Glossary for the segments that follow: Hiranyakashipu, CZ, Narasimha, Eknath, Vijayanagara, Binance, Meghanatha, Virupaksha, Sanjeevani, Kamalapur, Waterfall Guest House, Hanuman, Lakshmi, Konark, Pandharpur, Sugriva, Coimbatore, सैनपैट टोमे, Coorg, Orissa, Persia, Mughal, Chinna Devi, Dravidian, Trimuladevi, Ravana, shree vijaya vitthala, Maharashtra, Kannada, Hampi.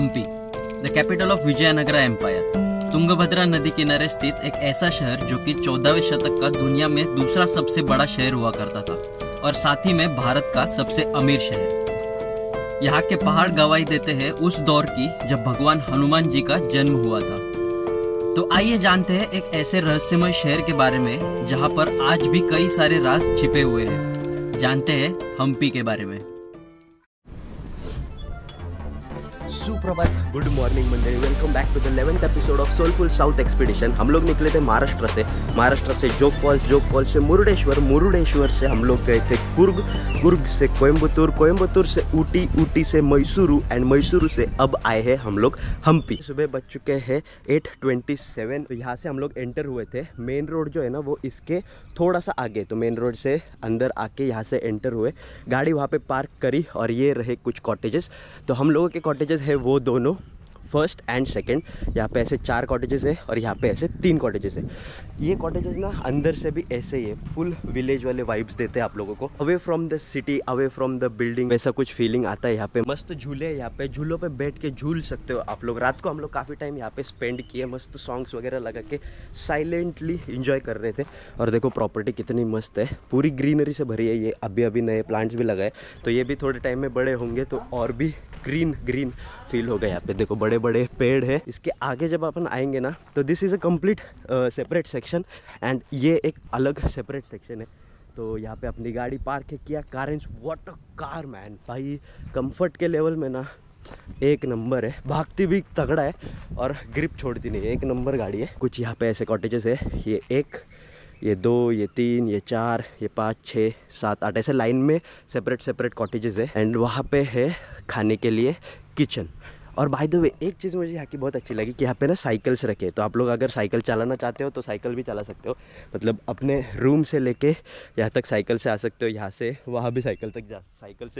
Hampi, the capital of Vijayanagara empire, Tungabhadra नदी किनारे स्थित एक ऐसा शहर जो कि 14वें शतक का दुनिया में दूसरा सबसे बड़ा शहर हुआ करता था और साथ ही में भारत का सबसे अमीर शहर। यहाँ के पहाड़ गवाही देते हैं उस दौर की जब भगवान हनुमान जी का जन्म हुआ था। तो आइए जानते हैं एक ऐसे रहस्यमय शहर के बारे में जहाँ पर आज भी कई सारे राज छिपे हुए हैं। जानते हैं हम्पी के बारे में। सुप्रभात, गुड मॉर्निंग मंडली, welcome back to the 11th episode of soulful south expedition. हम लोग निकले थे महाराष्ट्र से जोग फॉल्स से मुरुडेश्वर से हम लोग गए थे कुर्ग से कोयम्बतूर से ऊटी से मैसूरू एंड मैसूरू से अब आए हैं हम लोग हम्पी। सुबह बज चुके हैं 8:27। तो यहाँ से हम लोग एंटर हुए थे, मेन रोड जो है ना वो इसके थोड़ा सा आगे, तो मेन रोड से अंदर आके यहाँ से एंटर हुए, गाड़ी वहाँ पर पार्क करी और ये रहे कुछ कॉटेजेस। तो हम लोगों के कॉटेजेस है वो दोनों, फर्स्ट एंड सेकंड। यहाँ पे ऐसे 4 कॉटेजेस है और यहाँ पे ऐसे 3 कॉटेजेस है। ये कॉटेजेस ना अंदर से भी ऐसे ही है, फुल विलेज वाले वाइब्स देते हैं आप लोगों को, away from the city, away from the building, वैसा कुछ फीलिंग आता है। यहाँ पे मस्त झूले, यहाँ पे झूलों पे बैठ के झूल सकते हो आप लोग। रात को हम लोग काफ़ी टाइम यहाँ पे स्पेंड किए, मस्त सॉन्ग्स वगैरह लगा के साइलेंटली इंजॉय कर रहे थे। और देखो प्रॉपर्टी कितनी मस्त है, पूरी ग्रीनरी से भरी है। ये अभी नए प्लांट्स भी लगाए, तो ये भी थोड़े टाइम में बड़े होंगे तो और भी ग्रीन फील होगा। यहाँ पे देखो बड़े पेड़ है। इसके आगे जब अपन आएंगे ना तो this is a complete separate section and ये एक अलग सेपरेट सेक्शन है। तो यहाँ पे अपनी गाड़ी पार्क किया, कारेंस वाटर कार मैन, भाई कंफर्ट के लेवल में ना एक नंबर है, भागती भी तगड़ा है और ग्रिप छोड़ती नहीं, एक नंबर गाड़ी है। कुछ यहाँ पे ऐसे कॉटेजेस है, ये 1, ये 2, ये 3, ये 4, ये 5, 6, 7, 8 ऐसे लाइन में सेपरेट कॉटेजेस है। एंड वहाँ पे है खाने के लिए किचन। और बाय द वे एक चीज़ मुझे यहाँ की बहुत अच्छी लगी कि यहाँ पे ना साइकिल्स रखे, तो आप लोग अगर साइकिल चलाना चाहते हो तो साइकिल भी चला सकते हो, मतलब अपने रूम से लेके यहाँ तक साइकिल से आ सकते हो, यहाँ से वहाँ भी साइकिल से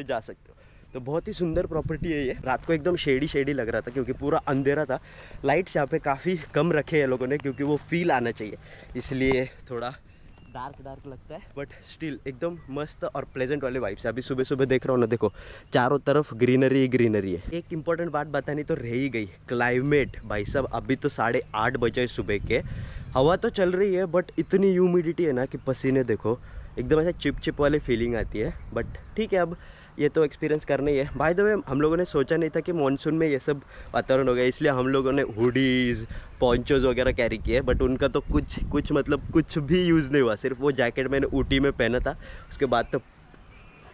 जा सकते हो। तो बहुत ही सुंदर प्रॉपर्टी है ये। रात को एकदम शेडी लग रहा था क्योंकि पूरा अंधेरा था। लाइट्स यहाँ पे काफ़ी कम रखे हैं लोगों ने क्योंकि वो फील आना चाहिए, इसलिए थोड़ा डार्क लगता है, बट स्टिल एकदम मस्त और प्लेजेंट वाले वाइब्स। अभी सुबह देख रहा हूँ ना, देखो चारों तरफ ग्रीनरी है। एक इम्पॉर्टेंट बात बतानी तो रह ही गई, क्लाइमेट। भाई साहब अभी तो 8:30 बजे सुबह के, हवा तो चल रही है बट इतनी ह्यूमिडिटी है ना कि पसीने देखो, एकदम ऐसा चिपचिप वाली फीलिंग आती है। बट ठीक है, अब ये तो एक्सपीरियंस करना ही है। बाय द वे हम लोगों ने सोचा नहीं था कि मॉनसून में ये सब वातावरण हो गया, इसलिए हम लोगों ने हुडीज़, पोंचोज वगैरह कैरी किए, बट उनका तो कुछ भी यूज़ नहीं हुआ। सिर्फ वो जैकेट मैंने ऊटी में पहना था, उसके बाद तो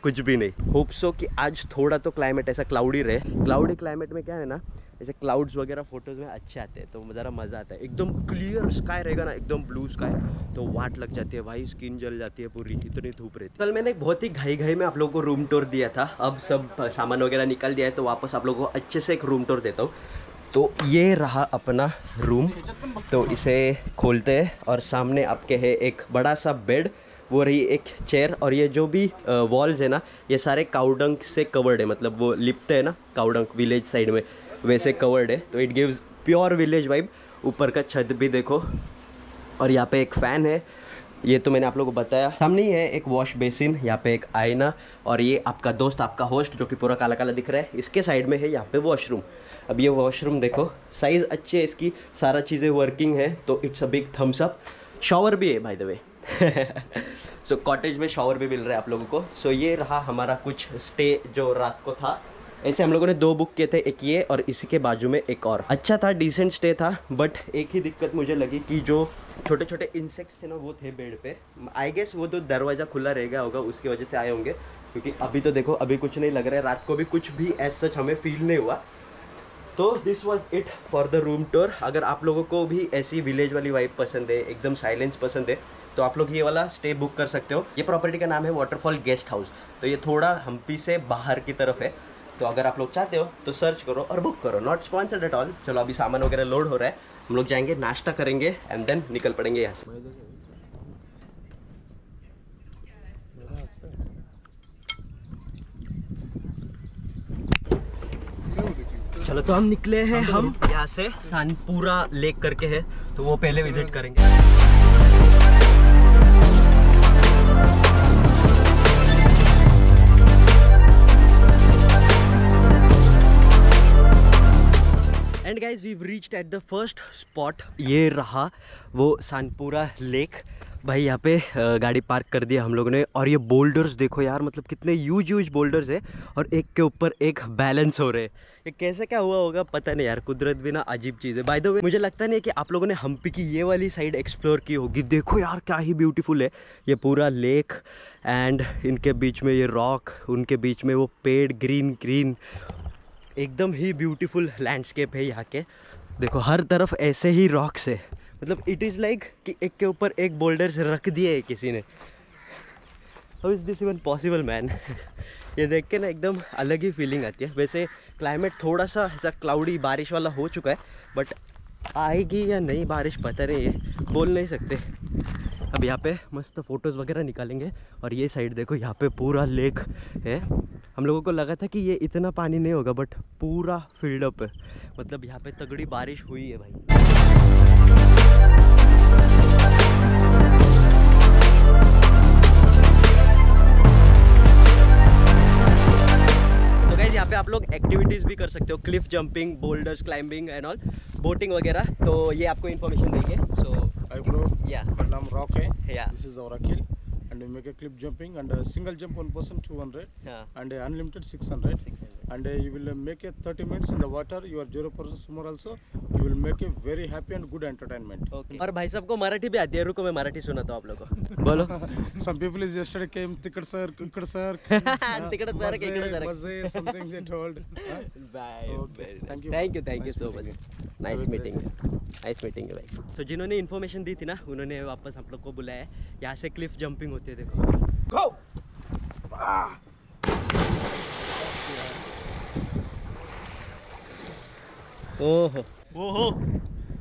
कुछ भी नहीं। होप सो कि आज थोड़ा तो क्लाइमेट ऐसा क्लाउडी रहे। क्लाउडी क्लाइमेट में क्या है ना, जैसे क्लाउड्स वगैरह फोटोज़ में अच्छे आते हैं तो ज़रा मज़ा आता है। एकदम क्लियर स्काई रहेगा ना, एकदम ब्लू स्काई, तो वाट लग जाती है भाई, स्किन जल जाती है पूरी, इतनी धूप रहती है। कल मैंने बहुत ही घाई में आप लोगों को रूम टूर दिया था, अब सब सामान वगैरह निकाल दिया है तो वापस आप लोगों को अच्छे से एक रूम टूर देता हूँ। तो ये रहा अपना रूम, तो इसे खोलते हैं और सामने आपके है एक बड़ा सा बेड, वो रही एक चेयर, और ये जो भी वॉल्स है ना ये सारे काउडंक से कवर्ड है, मतलब वो लिपते हैं ना काउडंक विलेज साइड में, वैसे कवर्ड है, तो it gives pure village vibe. ऊपर का छत भी देखो, और यहाँ पे एक फ़ैन है, ये तो मैंने आप लोगों को बताया। सामने ही है एक वॉश बेसिन, यहाँ पे एक आईना, और ये आपका दोस्त आपका होस्ट जो कि पूरा काला दिख रहा है, इसके साइड में है यहाँ पे वॉशरूम। अब ये वॉशरूम देखो, साइज़ अच्छी है इसकी, सारा चीज़ें वर्किंग है, तो it's a big thumbs up. Shower भी है by the way, so cottage में शॉवर भी मिल रहा है आप लोगों को। सो ये रहा हमारा कुछ स्टे जो रात को था। ऐसे हम लोगों ने 2 बुक किए थे, एक ये और इसी के बाजू में एक और। अच्छा था, डिसेंट स्टे था, बट एक ही दिक्कत मुझे लगी कि जो छोटे छोटे इंसेक्ट्स थे ना वो थे बेड पे। आई गेस वो तो दरवाज़ा खुला रह गया होगा उसकी वजह से आए होंगे, क्योंकि अभी तो देखो अभी कुछ नहीं लग रहा है, रात को भी कुछ भी एज सच हमें फील नहीं हुआ। तो this was it for the room tour. अगर आप लोगों को भी ऐसी विलेज वाली वाइब पसंद है, एकदम साइलेंस पसंद है, तो आप लोग ये वाला स्टे बुक कर सकते हो। ये प्रॉपर्टी का नाम है वाटरफॉल गेस्ट हाउस, तो ये थोड़ा हम्पी से बाहर की तरफ है, तो अगर आप लोग चाहते हो तो सर्च करो और बुक करो, नॉट स्पॉन्सर्ड एट ऑल। चलो अभी सामान वगैरह लोड हो रहा है, हम लोग जाएंगे नाश्ता करेंगे एंड देन निकल पड़ेंगे यहाँ से। चलो तो हम निकले हैं हम यहाँ से, सानपुरा लेक करके है तो वो पहले विजिट करेंगे। And guys we reached at the first spot, ये रहा वो सानपुरा लेक। भाई यहाँ पे गाड़ी पार्क कर दिया हम लोगों ने और ये बोल्डर्स देखो यार, मतलब कितने यूज यूज बोल्डर्स है और एक के ऊपर एक बैलेंस हो रहे हैं। ये कैसे क्या हुआ होगा पता नहीं यार, कुदरत भी ना अजीब चीज़ है। बाय द वे मुझे लगता नहीं कि आप लोगों ने हम्पी की ये वाली साइड एक्सप्लोर की होगी। देखो यार क्या ही ब्यूटीफुल है ये पूरा लेक, एंड इनके बीच में ये रॉक, उनके बीच में वो पेड़, ग्रीन ग्रीन, एकदम ही ब्यूटीफुल लैंडस्केप है यहाँ के। देखो हर तरफ ऐसे ही रॉक्स है, मतलब इट इज़ लाइक कि एक के ऊपर एक बोल्डर्स रख दिए है किसी ने। How is this even possible man. ये देख के ना एकदम अलग ही फीलिंग आती है। वैसे क्लाइमेट थोड़ा सा ऐसा क्लाउडी बारिश वाला हो चुका है, बट आएगी या नहीं बारिश पता नहीं है, बोल नहीं सकते। अब यहाँ पे मस्त फ़ोटोज़ वगैरह निकालेंगे। और ये साइड देखो, यहाँ पे पूरा लेक है। हम लोगों को लगा था कि ये इतना पानी नहीं होगा, बट पूरा फील्ड अप है, मतलब यहाँ पे तगड़ी बारिश हुई है भाई। तो गाइस यहाँ पे आप लोग एक्टिविटीज़ भी कर सकते हो, cliff jumping, boulders climbing and all, boating वगैरह। तो ये आपको इन्फॉर्मेशन देंगे। सो या नाम रॉक है, या this is our hill. And we make a cliff jumping and a single jump one person 200, yeah, and unlimited 600. 600. And you will make a 30 minutes in the water. You are 0% swimmer also. You will make a very happy and good entertainment. Okay. और भाई सबको मराठी भी आती है, रुको मैं मराठी सुनाता हूँ आप लोगों को। बोलो। Some people is yesterday came तिकड़ sir was something they told. Bye. Okay. Thank you. Thank you so much. Nice meeting. Nice meeting you भाई। तो जिन्होंने इन्फॉर्मेशन दी थी ना उन्होंने वापस हम लोग को बुलाया। यहाँ से क्लिफ जंपिंग होती है, देखो। ओहो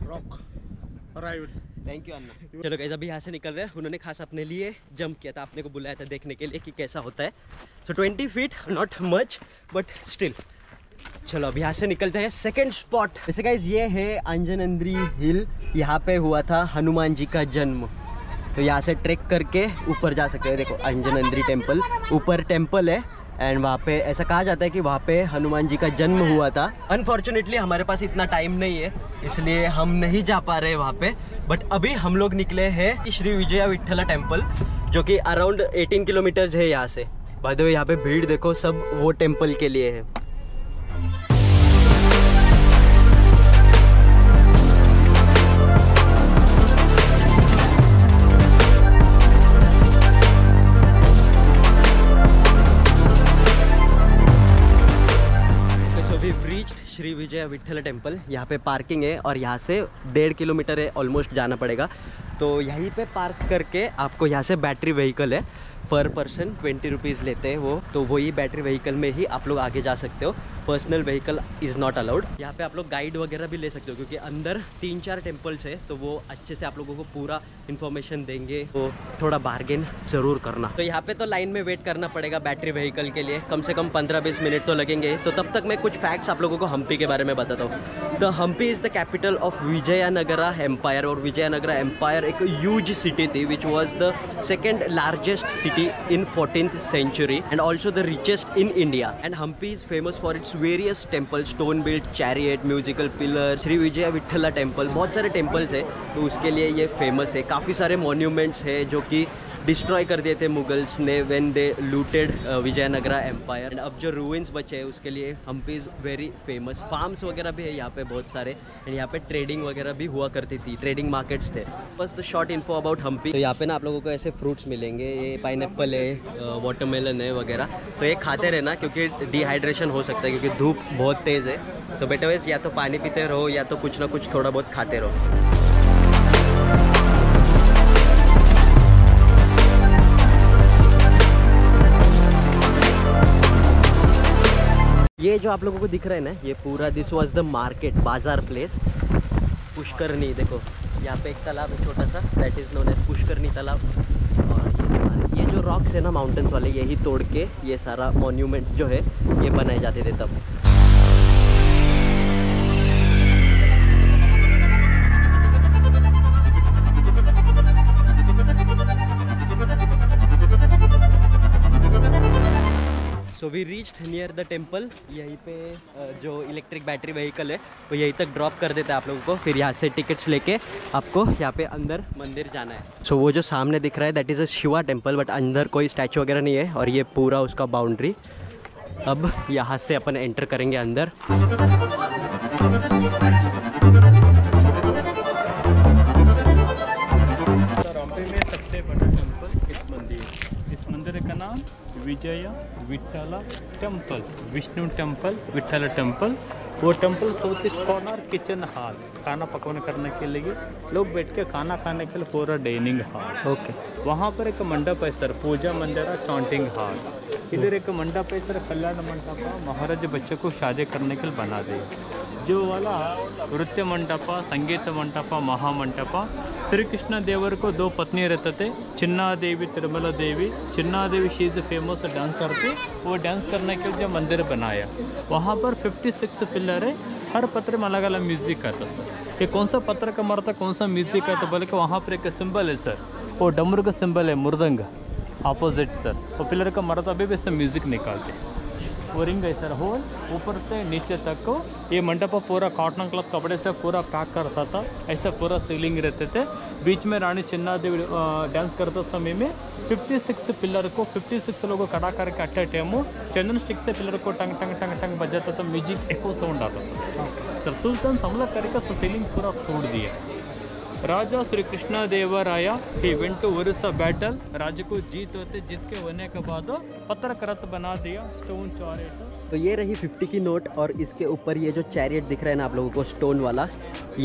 rock arrived. Thank you anna. चलो गाइस अभी यहाँ से निकल रहे हैं। उन्होंने खास अपने लिए जंप किया था, आपने को बुलाया था देखने के लिए कि कैसा होता है। So 20 feet not much but still. चलो अब यहाँ से निकलते हैं सेकंड स्पॉट। वैसे गाइस ये है अंजनाद्री हिल, यहाँ पे हुआ था हनुमान जी का जन्म। तो यहाँ से ट्रेक करके ऊपर जा सकते हैं। देखो अंजनाद्री टेम्पल, ऊपर टेम्पल है एंड वहाँ पे ऐसा कहा जाता है कि वहाँ पे हनुमान जी का जन्म हुआ था। अनफॉर्चुनेटली हमारे पास इतना टाइम नहीं है इसलिए हम नहीं जा पा रहे वहाँ पे, बट अभी हम लोग निकले हैं श्री विजया विट्ठला टेम्पल, जो कि अराउंड 18 किलोमीटर्स है यहाँ से। बाय द वे यहाँ पे भीड़ देखो, सब वो टेम्पल के लिए है। श्री विजय विट्ठल टेम्पल, यहाँ पे पार्किंग है और यहाँ से 1.5 किलोमीटर है ऑलमोस्ट जाना पड़ेगा। तो यहीं पे पार्क करके आपको, यहाँ से बैटरी व्हीकल है, पर पर्सन 20 रुपीज़ लेते हैं वो, तो वही बैटरी व्हीकल में ही आप लोग आगे जा सकते हो। Personal vehicle is not allowed. यहाँ पे आप लोग गाइड वगैरह भी ले सकते हो क्योंकि अंदर 3-4 टेम्पल्स है, तो वो अच्छे से आप लोगों को पूरा इन्फॉर्मेशन देंगे, तो थोड़ा बार्गेन ज़रूर करना। तो यहाँ पे तो लाइन में वेट करना पड़ेगा बैटरी व्हीकल के लिए, कम से कम 15-20 मिनट तो लगेंगे। तो तब तक मैं कुछ फैक्ट्स आप लोगों को हम्पी के बारे में बताता हूँ। The Hampi is the capital of Vijayanagara empire, और विजयनगरा एम्पायर एक ह्यूज सिटी थी which was the second largest city in 14th century and also the richest in India. And Hampi is famous for its various temples, stone built chariot, musical pillars, Sri Vijaya Vitthala temple, बहुत सारे temples है तो उसके लिए ये famous है। काफ़ी सारे monuments है जो कि डिस्ट्रॉय कर दिए थे मुगल्स ने when they looted Vijayanagara empire. And अब जो रूइंस बचे हैं उसके लिए Hampi is very famous. Farms वगैरह भी है यहाँ पे बहुत सारे, एंड यहाँ पे ट्रेडिंग वगैरह भी हुआ करती थी, ट्रेडिंग मार्केट्स थे। बस the short info about Hampi. तो यहाँ पे ना आप लोगों को ऐसे फ्रूट्स मिलेंगे, ये पाइनएप्पल है, वाटरमेलन है वगैरह। तो ये खाते रहना क्योंकि डिहाइड्रेशन हो सकता है क्योंकि धूप बहुत तेज़ है। तो बेटर वाइज या तो पानी पीते रहो या तो कुछ ना कुछ थोड़ा बहुत खाते रहो। ये जो आप लोगों को दिख रहा है ना, ये पूरा दिस वाज द मार्केट, बाजार प्लेस, पुष्करनी। देखो यहाँ पे एक तालाब है छोटा सा, that is known as Pushkarini तालाब। और ये जो रॉक्स है ना माउंटेन्स वाले, यही तोड़ के ये सारा मॉन्यूमेंट जो है ये बनाए जाते थे तब। We reached near the temple. यहीं पे जो इलेक्ट्रिक बैटरी व्हीकल है वो यहीं तक ड्रॉप कर देता है आप लोगों को, फिर यहाँ से टिकट्स लेके आपको यहाँ पे अंदर मंदिर जाना है। सो वो जो सामने दिख रहा है that is a Shiva temple, but अंदर कोई स्टैचू वगैरह नहीं है और ये पूरा उसका बाउंड्री। अब यहाँ से अपन एंटर करेंगे अंदर। मंदिर का नाम Vijaya Vitthala temple, Vishnu temple, Vitthala temple. वो temple south east corner kitchen hall, खाना पकवाने करने के लिए लोग बैठ के खाना खाने के लिए पूरा डाइनिंग हॉल। ओके, वहाँ पर एक मंडप है सर, पूजा मंदिर चांटिंग हॉल। इधर एक मंडप है सर, कल्याण मंडप, महाराज बच्चों को शादी करने के लिए बना दे जो वाला नृत्य मंडप, संगीत मंडप, महामंडप। श्री कृष्ण देवर को दो पत्नी रहते थे, Chinna Devi, त्रिमला Devi. Chinna Devi she is famous dancer थी, वो डांस करने के लिए जो मंदिर बनाया वहाँ पर 56 पिलर है, हर पत्र में अलग अलग म्यूजिक आता सर। ये कौन सा पत्र का मरता कौन सा म्यूजिक आता, बल्कि वहाँ पर एक सिंबल है सर, वो डमरू का सिंबल है, मुर्दंग अपोजिट सर। वो पिलर का मरता अभी वैसे म्यूजिक निकालते, वो रिंग है सर होल ऊपर से नीचे तक को। ये मंडप पूरा कॉटन क्लॉथ कपड़े से पूरा पैक करता था, ऐसा पूरा सीलिंग रहते थे। बीच में रानी चिन्ना देवी डांस करते समय में 56 पिलर को 56 लोगों खड़ा करके अट ए टाइम चंदन स्टिक से पिलर को टंग टंग टंग टंग बजाता था, म्यूजिक एको साउंड आता था सर। सुल्तान हमला करके सर सीलिंग पूरा तोड़ दिया। राजा श्री कृष्णदेवराय ही वेंट टू ओरिसा बैटल, राजा को जीत होते, जीत के होने के बाद पत्रकृत बना दिया स्टोन चैरियट। तो ये रही 50 की नोट और इसके ऊपर ये जो चैरियट दिख रहा है ना आप लोगों को स्टोन वाला,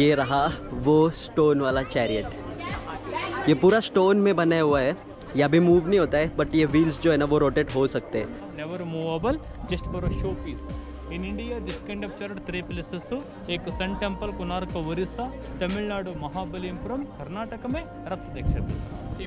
ये रहा वो स्टोन वाला चैरियट। ये पूरा स्टोन में बना हुआ है, यह भी मूव नहीं होता है, बट ये व्हील्स जो है ना वो रोटेट हो सकते हैं। Never movable, just for a show piece. In India, this kind of chariot 3 places हो, एक सन टेम्पल कोणार्क ओरिसा, तमिलनाडु महाबलीपुरम, कर्नाटक में रथ दीक्षित,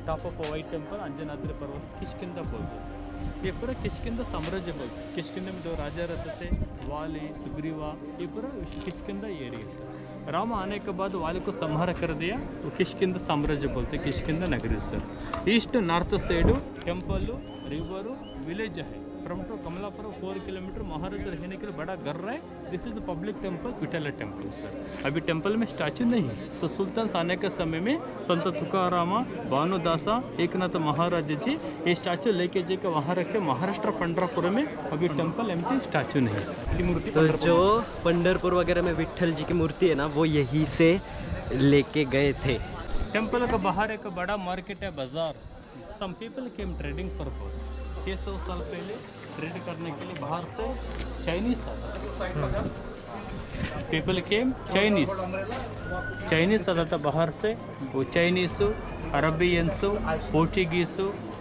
top of white temple Anjanadri पर्वत किष्किंधा बोलते हैं। ये पूरा किष्किंधा साम्राज्य बोलते, किष्किंधा में दो राजा रहते थे, वाली, सुग्रीवा, ये पूरा किष्किंधा एरिया। राम आने के बाद वाले को संहार कर दिया, वो किष्किंधा साम्राज्य बोलते, किष्किंधा नगरी sir. East north side temple, river, village है। फ्रॉम टू कमलापुर 4 किलोमीटर महाराज रहने के लिए बड़ा घर है। This is public temple, Vitthala temple sir. अभी टेम्पल में स्टैचू नहीं है सर। सुल्तान आने के समय में संत तुकाराम, भानुदासा, एकनाथ महाराज जी ये स्टैचू लेके जाके वहाँ रखे महाराष्ट्र पंढरपुर में। अभी टेम्पल एम्प्टी, स्टैचू नहीं है मूर्ति। तो जो पंढरपुर वगैरह में विट्ठल जी की मूर्ति है ना वो यहीं से लेके गए थे। टेम्पल का बाहर एक बड़ा मार्केट है, बाजार। Some people came trading purpose. 600 साल पहले ट्रेड करने के लिए बाहर से चाइनीज पीपल केम, चाइनीज आता था बाहर से। वो Chinese, Arabians, Portuguese,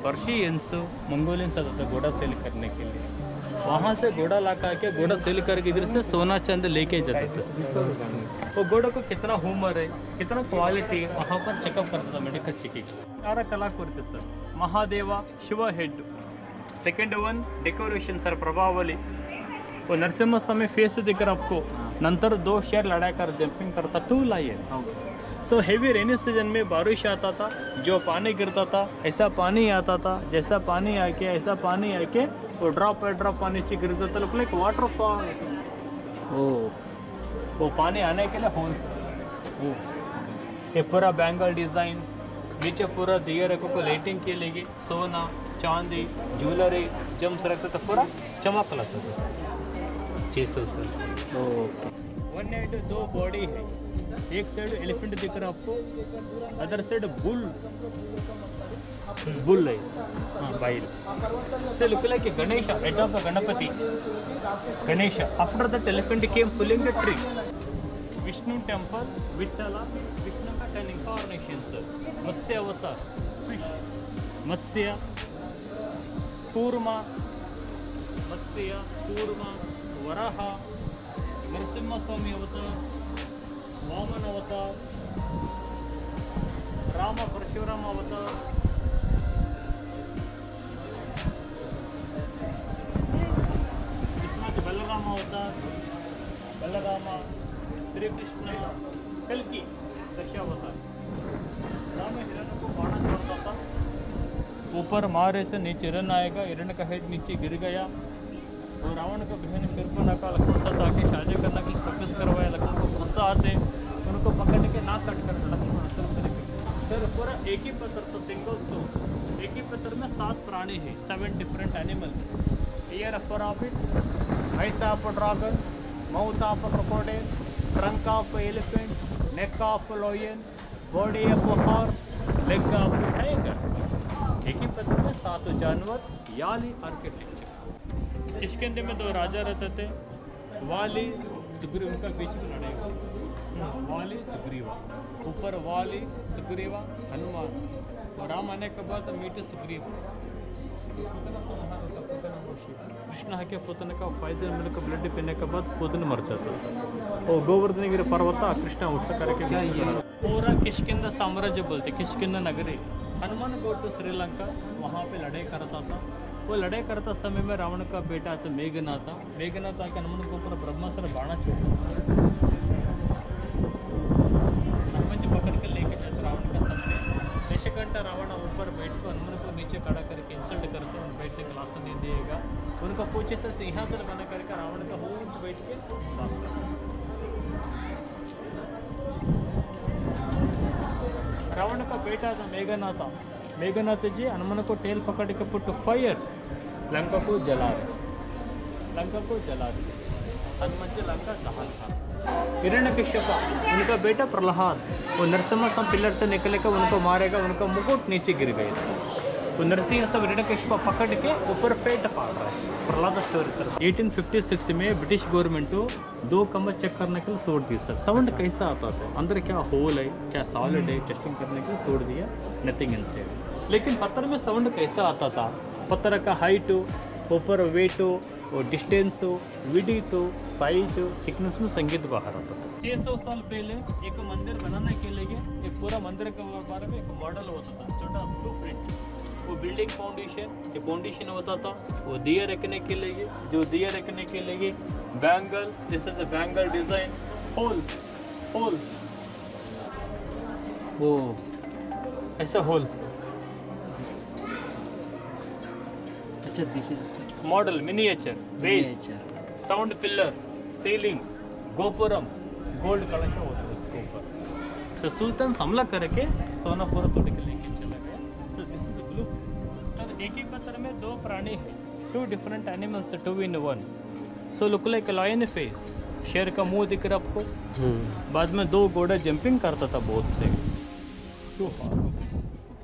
Persians, Mongolians आता था घोड़ा सेल करने के लिए। वहाँ से घोड़ा ला करके घोड़ा सेल करके इधर से सोना चंद लेके जाते थे। वो घोड़ा को कितना ह्यूमर है, कितना क्वालिटी, वहाँ पर चेकअप करता था, मेडिकल चेकिंग। सारा कलाकृति sir, Mahadeva, Shiva head. Second one decoration sir, प्रभावली। वो नरसिम्हा स्वामी फेस दिखकर आपको, नंतर 2 शेर लड़ाकर जंपिंग करता, 2 lion. So heavy rainy season में बारिश आता था, जो पानी गिरता था ऐसा पानी आता था, जैसा पानी आके ऐसा पानी आके वो ड्रॉप बाई ड्रॉप पानी नीचे गिर जाता, लाइक वाटरफॉल। वो पानी आने के लिए होल्स, ये पूरा बैंगल डिजाइन, नीचे पूरा दियर को लाइटिंग के लिए सोना चांदी ज्वेलरी जम्स रखते तो पूरा चमक लगता था। 600 साल। 192 बॉडी है, एक साइड एलिफेंट दिख रहा आपको, अदर साइड बुल है, हाँ बाइल से look like Ganesh, head of the Ganapati Ganesh. After that elephant came pulling the tree. Vishnu temple, Vitthala, Vishnu का इनकार्नेशन सर, मत्स्य अवतार, मत्स्य कूर्मा, मत्स्य कूर्मा, वराह, नरसिम्हा स्वामी अवतार, वामन अवतार, राम परशुराम अवतार, कृष्णा के बलराम अवतार, बलराम, श्री कृष्ण, कल्कि दशावतार। राम हिरण को बाणा छोड़ता था, ऊपर मारे से नीचे हिरण आएगा, हिरण का हेड नीचे गिर गया, और रावण के भीड़ ने बिरबल का लक्ष्मण साथ आके शादी करने के लिए कोशिश करवाया। लक्ष्मण को गुस्सा आते उनको पकड़ के नाक कट कर लक्ष्मण असर सर पूरा एक ही पत्थर तो सिंगल तो एक ही पत्थर में 7 प्राणी है 7 different animal ear of profit eyes of dragon mouth of crocodile trunk of elephant neck of lion body of horse leg of tiger. एक ही पत्थर में 7 जानवर याली आर्किटेक्चर। किष्किंधा में 2 राजा रहते थे वाली सुग्रीव का बीच में लड़ाई हुई वाली सुग्रीवा ऊपर वाली सुग्रीवा हनुमान और राम आने के बाद मीठे सुग्रीव कृष्ण हाके पोतन का फायदा मिलकर ब्लड पीने के बाद पोतन मर जाता और गोवर्धनगिरी पर्वत कृष्ण उठ करके पूरा किष्किंधा साम्राज्य बोलते किष्किंधा नगरी। हनुमान गो टू श्रीलंका वहाँ पे लड़ाई करता था। वो लड़ाई करता समय में रावण का बेटा तो मेघनाथ था। मेघनाथ आके हनुमान को ऊपर ब्रह्मास्त्र बाणा छोड़ता हनुमान जी पकड़ के लेके जाते रावण का सामने दशघंटा रावण ऊपर बैठ को हनुमान को नीचे खड़ा करके इंसल्ट करते हैं बैठने का लास्ट नहीं देगा उनका पूछे से सिंहासन बना करके रावण का ऊँच बैठ के बात करता। रावण का बेटा था मेघनाथ। मेघनाथ जी हनुमान को टेल पकड़ के पुट फायर लंका को जला दिया। लंका को जला दिया हनुमान जी लंका दहन था। हिरण्यकश्यप उनका बेटा प्रहलाद वो नरसिम्हा सब पिलर से निकल कर उनको मारेगा उनका मुकुट नीचे गिर गए वो नरसिंह सब हिरण्यकश्यप पकड़ के ऊपर पेट पा रहा है। प्रहलाद स्टोरी सर 1856 में ब्रिटिश गवर्नमेंट 2 कमर चेक करने के लिए तोड़ दिया सर। साउंड कैसा आता था अंदर क्या होल है क्या सॉलिड है टेस्टिंग करने के लिए तोड़ दिया नथिंग इनसाइड। लेकिन पत्थर में साउंड कैसा आता था पत्थर का हाइट हो ऊपर वेट हो और डिस्टेंस हो विड्थ हो साइज हो थिकनेस में संगीत बाहर आता था। 600 साल पहले एक मंदिर बनाने के लिए एक पूरा मंदिर के बारे में एक मॉडल होता था छोटा ब्लू प्रिंट वो बिल्डिंग फाउंडेशन ये फाउंडेशन होता था वो दिया रखने के लिए जो दिया रखने के लिए bangle this is a bangle design holes holes वो ऐसा होल्स अच्छा this is model miniature base sound pillar ceiling gopuram gold कलश होता है उसके ऊपर सो सुल्तान हमला करके सोनापुर तोड़ के लेके चला गया। So this is a blue sir. एक ही पत्थर में 2 प्राणी है 2 different animals 2 in 1 so look like lion face शेर का मुंह दिख रहा आपको। बाद में 2 घोड़ा जंपिंग करता था बहुत से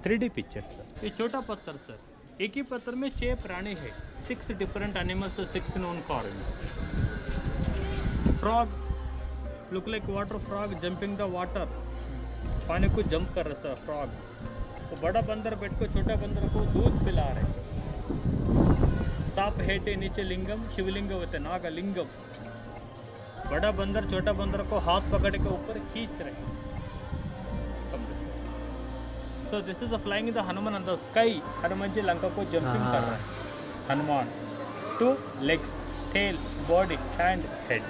3D पिक्चर सर। ये छोटा पत्थर सर एक ही पत्थर में 6 प्राणी है 6 डिफरेंट एनिमल्स 6 नॉन corns. Frog look like water frog jumping the water पानी को जंप कर रहा सर फ्रॉग। तो बड़ा बंदर बैठ को छोटा बंदर को दूध पिला रहे। सांप हेटे नीचे लिंगम शिवलिंग होते नागलिंगम बड़ा बंदर छोटा बंदर को हाथ पकड़ के ऊपर खींच रहे। So this is a flying the Hanuman in the sky. Hanuman ji Lanka को जंपिंग कर रहे हैं। Hanuman 2 legs tail body hand head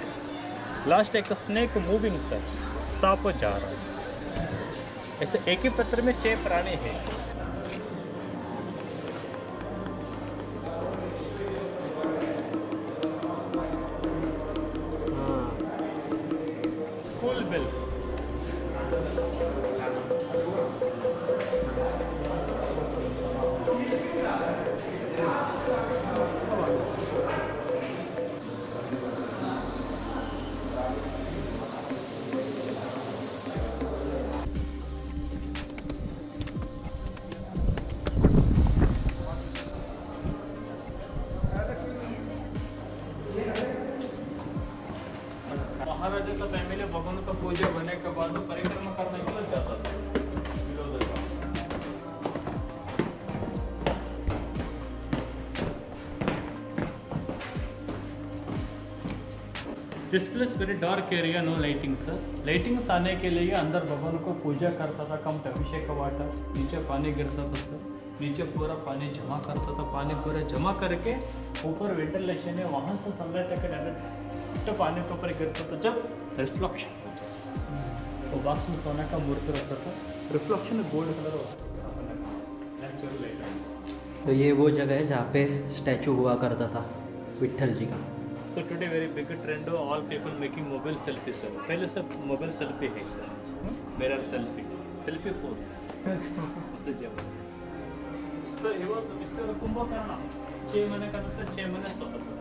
last एक स्नेक मूविंग सर सांप जा रहा है। ऐसे एक ही पत्थर में 6 प्राणी हैं। This place very dark area no lighting sir. Lightings आने के लिए अंदर भगवान को पूजा करता था कम अभिषेक का वाटर नीचे पानी गिरता था सर नीचे पूरा पानी जमा करता था पानी पूरा जमा करके ऊपर वेंटिलेशन है वहाँ से सनलाइट आकर डायरेक्ट तो पानी के ऊपर गिरता था जब रिफ्लेक्शन वो बॉक्स में सोना का मूर्ति रहता था रिफ्लेक्शन गोल्ड कलर होता था। तो ये वो जगह है जहाँ पे स्टैचू हुआ करता था विट्ठल जी का। So today very big trend all people making mobile selfie. Sir पहले सब मोबाइल सेल्फी है सर, मेरा सेल्फी सेल्फी पोज उससे जब सर ये वाज मिस्टर कुंभकर्ण 6 महीने का था, 6 महीने सोता था,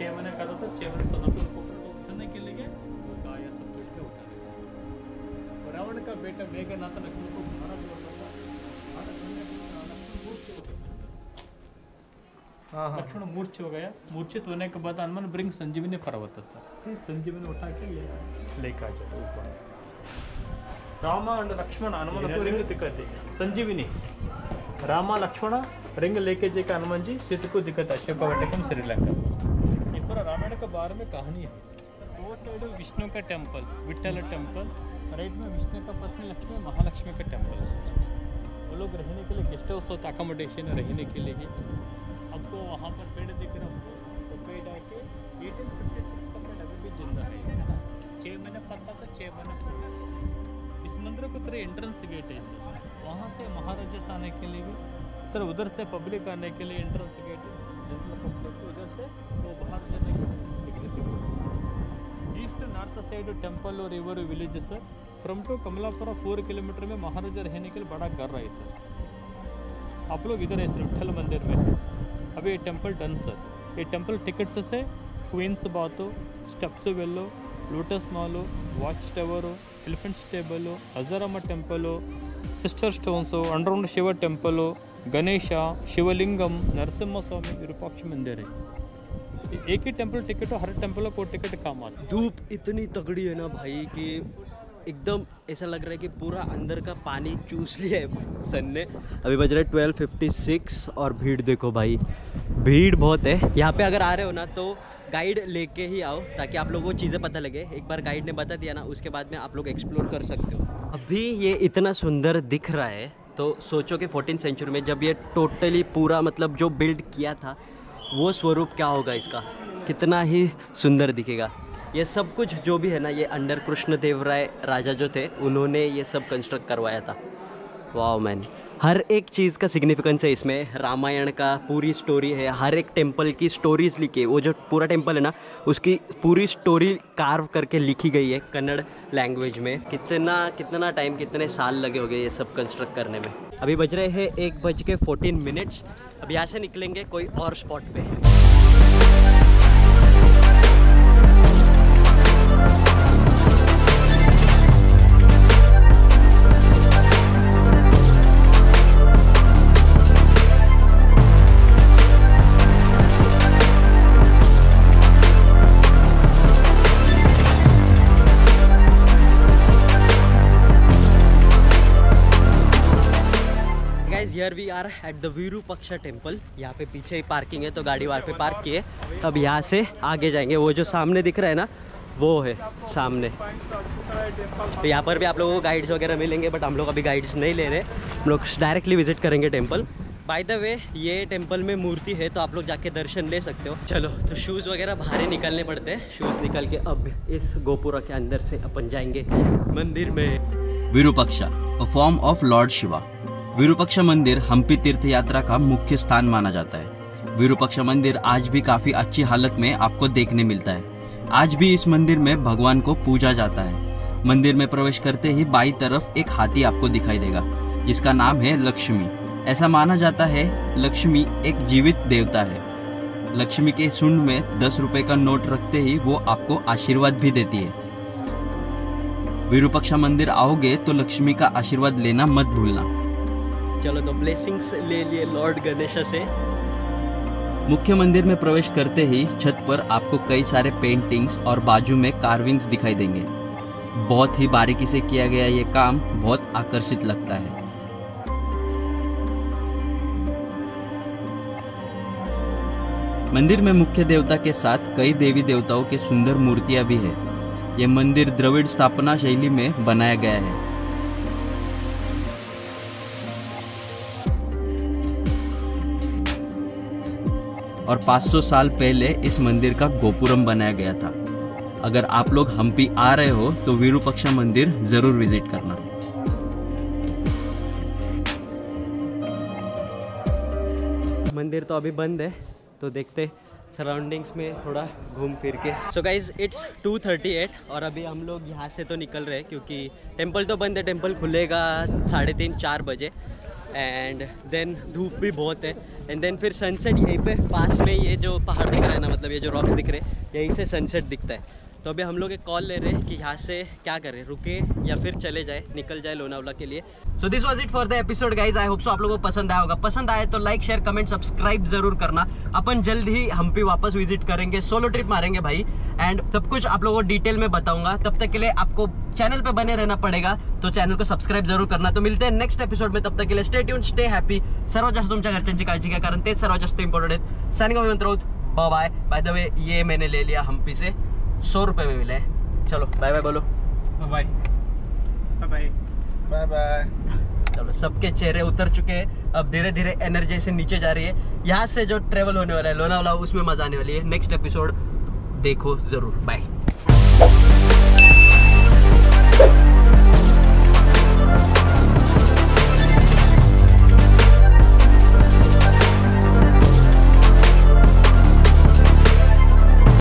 6 महीने का था, 6 महीने सोता था। उसको उठाने के लिए गाय सब बैठ के उठा। रावण का बेटा मेघनाथ लक्ष्मी को भारत लौटा था, लक्ष्मण मूर्छे हो गया। मूर्छित होने के बाद हनुमान ब्रिंग संजीवनी पर्वत सर, संजीवनी उठा के लेकर जाते ऊपर। रामा एंड लक्ष्मण हनुमान को रिंग दिखाते संजीवनी, रामा लक्ष्मण रिंग लेके जे का हनुमान जी सीता को दिखाते अशोक वाटिका श्रीलंका। ये पूरा रामायण के बारे में कहानी है। दो साइड विष्णु का टेम्पल विट्ठल टेम्पल, राइट में विष्णु का पत्नी लक्ष्मी महालक्ष्मी का टेम्पल। वो लोग रहने के लिए गेस्ट हाउस होता, अकोमोडेशन रहने के लिए। आपको वहाँ पर पेड़ दिख रहा है, तो पेड़ आके 1856 तक में अभी भी जिंदा है। 6 महीने पड़ता था, 6 महीने। इस मंदिर को तरह एंट्रेंस गेट है सर, वहाँ से महाराजा आने के लिए भी सर, उधर से पब्लिक आने के लिए एंट्रेंस गेट है। जितना पब्लिक को उधर से वो बाहर जाने के। ईस्ट नॉर्थ साइड टेम्पल और river village sir. From to Kamalapura 4 kilometre में महाराजा रहने के लिए बड़ा घर है सर। आप लोग इधर है सर विट्ठल मंदिर में। अभी ये टेंपल डन सर। ये टेंपल टिकट्स से क्वींस बातो, स्टेप्स वेलो, लोटस मॉलो, वॉच टवर हो, एलिफेंट टेबल हो, हजारामा टेंपल हो, सिस्टर स्टोन्स हो, अंडरग्राउंड शिव टेंपल हो, गणेशा, शिवलिंगम, नरसिम्हा स्वामी, विरूपाक्ष मंदिर है। एक ही टेंपल टिकट हो, हर टेंपल को टिकट काम आता। धूप इतनी तगड़ी है ना भाई कि एकदम ऐसा लग रहा है कि पूरा अंदर का पानी चूस लिया है सन ने। अभी बज रहा है 12:56 और भीड़ देखो भाई, भीड़ बहुत है। यहाँ पे अगर आ रहे हो ना तो गाइड लेके ही आओ ताकि आप लोगों को चीज़ें पता लगे। एक बार गाइड ने बता दिया ना उसके बाद में आप लोग एक्सप्लोर कर सकते हो। अभी ये इतना सुंदर दिख रहा है तो सोचो कि 14वीं सेंचुरी में जब ये टोटली पूरा मतलब जो बिल्ड किया था वो स्वरूप क्या होगा इसका, कितना ही सुंदर दिखेगा। ये सब कुछ जो भी है ना ये अंडर कृष्णदेवराय राजा जो थे उन्होंने ये सब कंस्ट्रक्ट करवाया था। वाह मैन, हर एक चीज़ का सिग्निफिकेंस है इसमें। रामायण का पूरी स्टोरी है, हर एक टेंपल की स्टोरीज लिखी है। वो जो पूरा टेंपल है ना उसकी पूरी स्टोरी कार्व करके लिखी गई है कन्नड़ लैंग्वेज में। कितना टाइम, कितने साल लगे होंगे ये सब कंस्ट्रक्ट करने में। अभी बज रहे हैं 1:14। अब यहाँ से निकलेंगे कोई और स्पॉट पर। Here we are at the Virupaksha temple. यहाँ पे पीछे ही पार्किंग है तो गाड़ी वहाँ पे पार्क किए। अब यहाँ से आगे जाएंगे, वो जो सामने दिख रहा है ना वो है सामने। तो यहाँ पर भी आप लोगों को गाइड्स वगैरह मिलेंगे बट हम लोग अभी गाइड्स नहीं ले रहे, हम लोग डायरेक्टली विजिट करेंगे टेम्पल। बाय द वे ये टेम्पल में मूर्ति है तो आप लोग जाके दर्शन ले सकते हो। चलो तो शूज़ वगैरह बाहर ही निकालने पड़ते हैं। शूज़ निकाल के अब इस गोपुरा के अंदर से अपन जाएंगे मंदिर में। Virupaksha a form of lord Shiva. Virupaksha मंदिर हम्पी तीर्थ यात्रा का मुख्य स्थान माना जाता है। विरूपाक्ष मंदिर आज भी काफी अच्छी हालत में आपको देखने मिलता है। आज भी इस मंदिर में भगवान को पूजा जाता है। मंदिर में प्रवेश करते ही बाई तरफ एक हाथी आपको दिखाई देगा जिसका नाम है लक्ष्मी। ऐसा माना जाता है लक्ष्मी एक जीवित देवता है। लक्ष्मी के सुंड में 10 रुपए का नोट रखते ही वो आपको आशीर्वाद भी देती है। विरूपाक्ष मंदिर आओगे तो लक्ष्मी का आशीर्वाद लेना मत भूलना। चलो तो ब्लेसिंग्स ले लिए लॉर्ड गणेशा से। मुख्य मंदिर में प्रवेश करते ही छत पर आपको कई सारे पेंटिंग्स और बाजू में कार्विंग्स दिखाई देंगे। बहुत ही बारीकी से किया गया ये काम बहुत आकर्षित लगता है। मंदिर में मुख्य देवता के साथ कई देवी देवताओं के सुंदर मूर्तियां भी है। ये मंदिर द्रविड़ स्थापना शैली में बनाया गया है। और 500 साल पहले इस मंदिर का गोपुरम बनाया गया था। अगर आप लोग हम्पी आ रहे हो तो विरूपाक्ष मंदिर जरूर विजिट करना। मंदिर तो अभी बंद है तो देखते सराउंडिंग्स में थोड़ा घूम फिर के। सो गाइज इट्स 2:38 और अभी हम लोग यहाँ से तो निकल रहे हैं क्योंकि टेम्पल तो बंद है, टेम्पल खुलेगा 3:30-4 बजे एंड देन धूप भी बहुत है एंड देन फिर सनसेट यहीं पे पास में ये जो पहाड़ दिख रहा है ना, मतलब ये जो रॉक्स दिख रहे हैं यहीं से सनसेट दिखता है। तो अभी हम लोग एक कॉल ले रहे हैं कि यहाँ से क्या करें, रुके या फिर चले जाए, निकल जाए लोनावला के लिए। So this was it for the episode guys, I hope so आप लोगों को पसंद आया होगा। पसंद आए तो लाइक शेयर कमेंट सब्सक्राइब जरूर करना। अपन जल्द ही हम्पी वापस विजिट करेंगे, सोलो ट्रिप मारेंगे भाई एंड सब कुछ आप लोगों को डिटेल में बताऊंगा। तब तक के लिए आपको चैनल पे बने रहना पड़ेगा, तो चैनल को सब्सक्राइब जरूर करना। तो मिलते हैं नेक्स्ट एपिसोड में, तब तक के लिए स्टे ट्यून स्टे हैप्पी। सर्व जास्त तुमच्या घरच्यांची काळजी घ्या कारण ते सर्व जास्त इम्पॉर्टंट आहेत। सैनिक अभिमंत्रोत बाय। बाय द वे ये मैंने ले लिया हम्पी से, 100 रुपये में मिला है। चलो बाय बाय बोलो, बाय बाय बाय बाय। चलो सबके चेहरे उतर चुके हैं, अब धीरे धीरे एनर्जी से नीचे जा रही है। यहाँ से जो ट्रेवल होने वाला है लोनावाला उसमें मजा आने वाली है। नेक्स्ट एपिसोड देखो जरूर, बाय।